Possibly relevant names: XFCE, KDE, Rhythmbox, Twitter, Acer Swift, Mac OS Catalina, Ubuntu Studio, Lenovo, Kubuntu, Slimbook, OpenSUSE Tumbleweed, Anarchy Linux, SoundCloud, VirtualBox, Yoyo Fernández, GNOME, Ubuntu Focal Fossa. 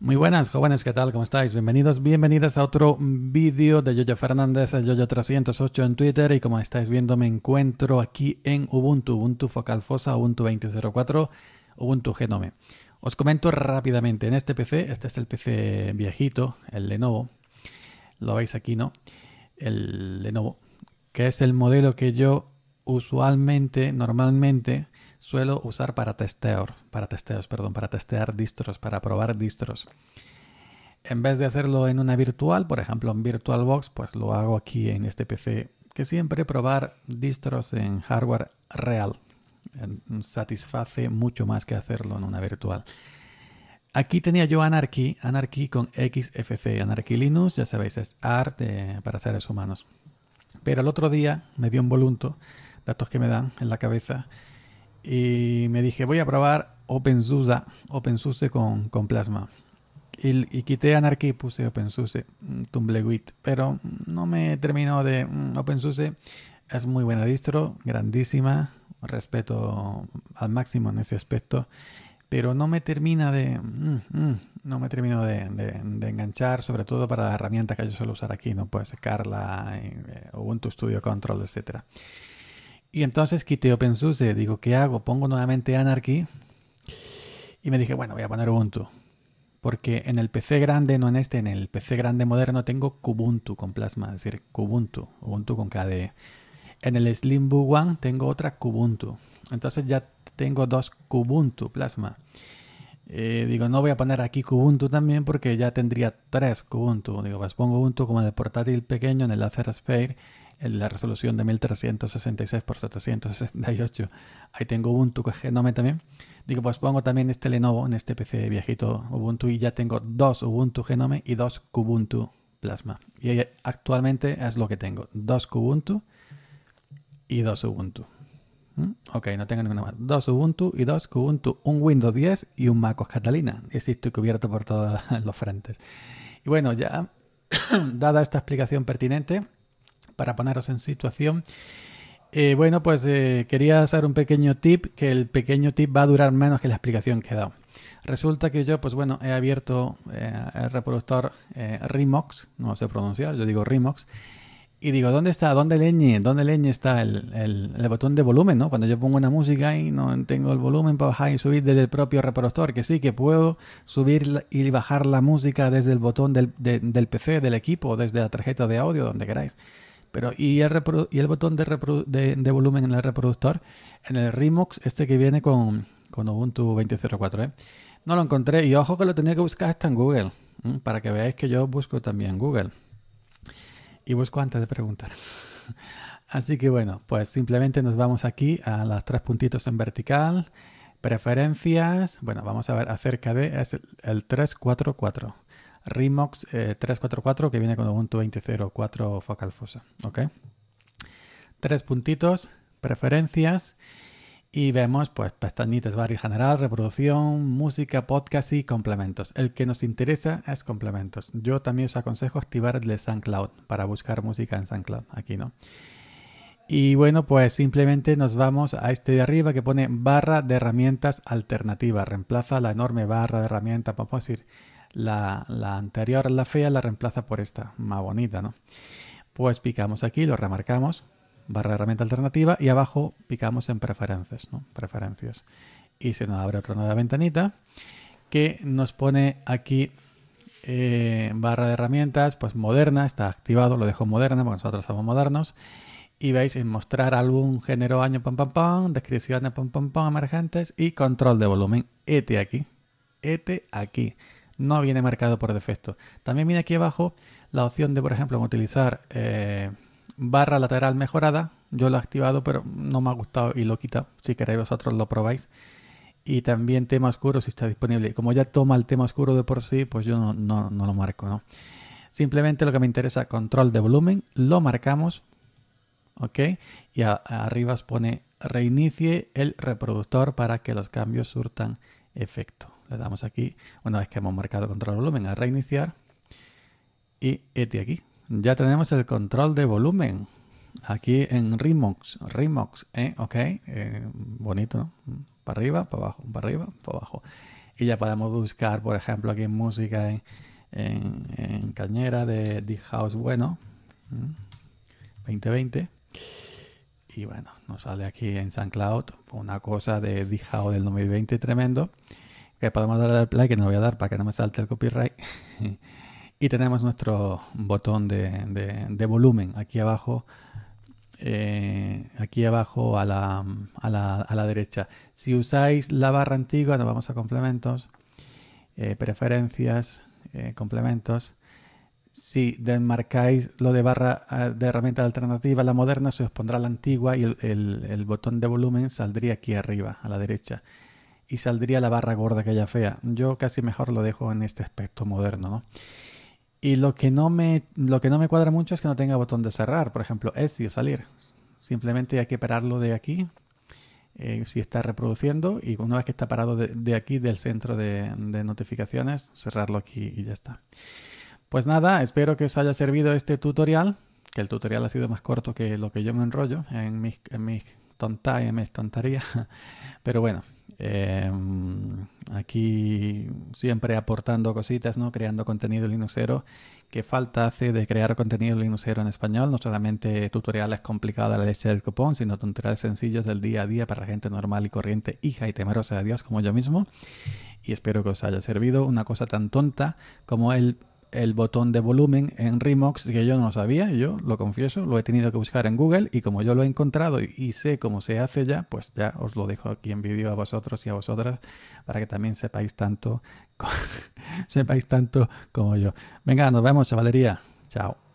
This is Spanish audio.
Muy buenas, jóvenes, ¿qué tal? ¿Cómo estáis? Bienvenidos, bienvenidas a otro vídeo de Yoyo Fernández, el Yoyo308 en Twitter. Y como estáis viendo, me encuentro aquí en Ubuntu, Ubuntu Focal Fossa, Ubuntu 20.04, Ubuntu GNOME. Os comento rápidamente, en este PC, este es el PC viejito, el Lenovo, lo veis aquí, ¿no? El Lenovo, que es el modelo que yo usualmente, normalmente, suelo usar para testear distros, para probar distros. En vez de hacerlo en una virtual, por ejemplo en VirtualBox, pues lo hago aquí en este PC, que siempre probar distros en hardware real satisface mucho más que hacerlo en una virtual. Aquí tenía yo Anarchy con XFCE, Anarchy Linux, ya sabéis, es art para seres humanos. Pero el otro día me dio un volunto, datos que me dan en la cabeza, y me dije, voy a probar OpenSUSE con Plasma. Y quité Anarchy y puse OpenSUSE Tumbleweed, pero no me terminó de... OpenSUSE es muy buena distro, grandísima, respeto al máximo en ese aspecto, pero no me termina de... no me termino de enganchar, sobre todo para las herramientas que yo suelo usar aquí, ¿no? Pues Carla, Ubuntu Studio Control, etcétera. Y entonces quité OpenSUSE, digo, ¿qué hago? Pongo nuevamente Anarchy y me dije, bueno, voy a poner Ubuntu. Porque en el PC grande, no en este, en el PC grande moderno tengo Kubuntu con Plasma, es decir, Ubuntu con KDE. En el Slimbook One tengo otra Kubuntu. Entonces ya tengo dos Kubuntu Plasma. Digo, no voy a poner aquí Kubuntu también porque ya tendría tres Kubuntu. Digo, pues pongo Ubuntu como en el portátil pequeño, en el Acer Swift, en la resolución de 1366 por 768. Ahí tengo Ubuntu GNOME también. Digo, pues pongo también este Lenovo en este PC viejito Ubuntu y ya tengo dos Ubuntu GNOME y dos Kubuntu Plasma. Y actualmente es lo que tengo, dos Kubuntu y dos Ubuntu. Ok, no tengo ninguna más. Dos Ubuntu y dos Kubuntu, un Windows 10 y un Mac OS Catalina. Y sí, estoy cubierto por todos los frentes. Y bueno, ya dada esta explicación pertinente, para poneros en situación, bueno, pues quería hacer un pequeño tip, que el pequeño tip va a durar menos que la explicación que he dado. Resulta que yo, pues bueno, he abierto el reproductor Rhythmbox, no sé pronunciar, yo digo Rhythmbox, y digo, ¿dónde está? ¿Dónde leñe está el botón de volumen, ¿no? Cuando yo pongo una música y no tengo el volumen para bajar y subir desde el propio reproductor, que sí, que puedo subir y bajar la música desde el botón del PC, del equipo, desde la tarjeta de audio, donde queráis. Pero y el botón de volumen en el reproductor, en el Rhythmbox, este que viene con Ubuntu 20.04, no lo encontré. Y ojo que lo tenía que buscar hasta en Google, para que veáis que yo busco también en Google. Y busco antes de preguntar. Así que bueno, pues simplemente nos vamos aquí a los tres puntitos en vertical, preferencias, bueno, vamos a ver acerca de, es el 344. Rhythmbox 344 que viene con Ubuntu 20.04 Focal Fossa, ¿ok? Tres puntitos, preferencias y vemos pues pestañitas, barra general, reproducción, música, podcast y complementos. El que nos interesa es complementos. Yo también os aconsejo activar el de SoundCloud para buscar música en SoundCloud, aquí, ¿no? Y bueno, pues simplemente nos vamos a este de arriba que pone barra de herramientas alternativas. Reemplaza la enorme barra de herramientas, vamos a decir, la anterior, la fea, la reemplaza por esta, más bonita, ¿no? Pues picamos aquí, lo remarcamos, barra herramienta alternativa, y abajo picamos en preferencias, ¿no? Preferencias. Y se nos abre otra nueva ventanita que nos pone aquí barra de herramientas, pues moderna, está activado, lo dejo moderna porque nosotros somos modernos. Y veis en mostrar álbum, género, año, pam, pam, pam, descripciones, pam, pam, pam, emergentes y control de volumen. Este aquí, no viene marcado por defecto. También viene aquí abajo la opción de, por ejemplo, utilizar barra lateral mejorada. Yo lo he activado, pero no me ha gustado y lo he quitado. Si queréis vosotros lo probáis. Y también tema oscuro si está disponible. Como ya toma el tema oscuro de por sí, pues yo no lo marco, ¿no? Simplemente lo que me interesa, control de volumen, lo marcamos, ¿ok? Y arriba os pone reinicie el reproductor para que los cambios surtan efecto. Le damos aquí, una vez que hemos marcado control volumen, a reiniciar. Y este aquí. Ya tenemos el control de volumen. Aquí en Rhythmbox, ¿eh? Ok. Bonito, ¿no? Para arriba, para abajo, para arriba, para abajo. y ya podemos buscar, por ejemplo, aquí música en cañera de Deep House, bueno, 2020. Y bueno, nos sale aquí en SoundCloud una cosa de Deep House del 2020 tremendo. Que podemos darle al play, que no lo voy a dar para que no me salte el copyright. Y tenemos nuestro botón de volumen aquí abajo a la derecha. Si usáis la barra antigua, nos vamos a complementos, preferencias, complementos. Si desmarcáis lo de barra de herramienta alternativa, la moderna, se os pondrá la antigua y el botón de volumen saldría aquí arriba a la derecha. Y saldría la barra gorda, que ya fea. Yo casi mejor lo dejo en este aspecto moderno, ¿no? Y lo que no me cuadra mucho es que no tenga botón de cerrar, por ejemplo, exit o salir. Simplemente hay que pararlo de aquí, si está reproduciendo, y una vez que está parado de aquí, del centro de notificaciones, cerrarlo aquí y ya está. Pues nada, espero que os haya servido este tutorial, que el tutorial ha sido más corto que lo que yo me enrollo en mis tonterías, pero bueno. Aquí siempre aportando cositas, ¿no? Creando contenido linuxero, que falta hace de crear contenido linuxero en español, no solamente tutoriales complicados a la leche del copón, sino tutoriales sencillos del día a día para la gente normal y corriente, hija y temerosa de Dios como yo mismo. Y espero que os haya servido una cosa tan tonta como el botón de volumen en Rhythmbox, que yo no lo sabía, yo lo confieso, lo he tenido que buscar en Google, y como yo lo he encontrado y sé cómo se hace ya, pues ya os lo dejo aquí en vídeo a vosotros y a vosotras para que también sepáis tanto como yo. Venga, nos vemos, chavalería. Chao.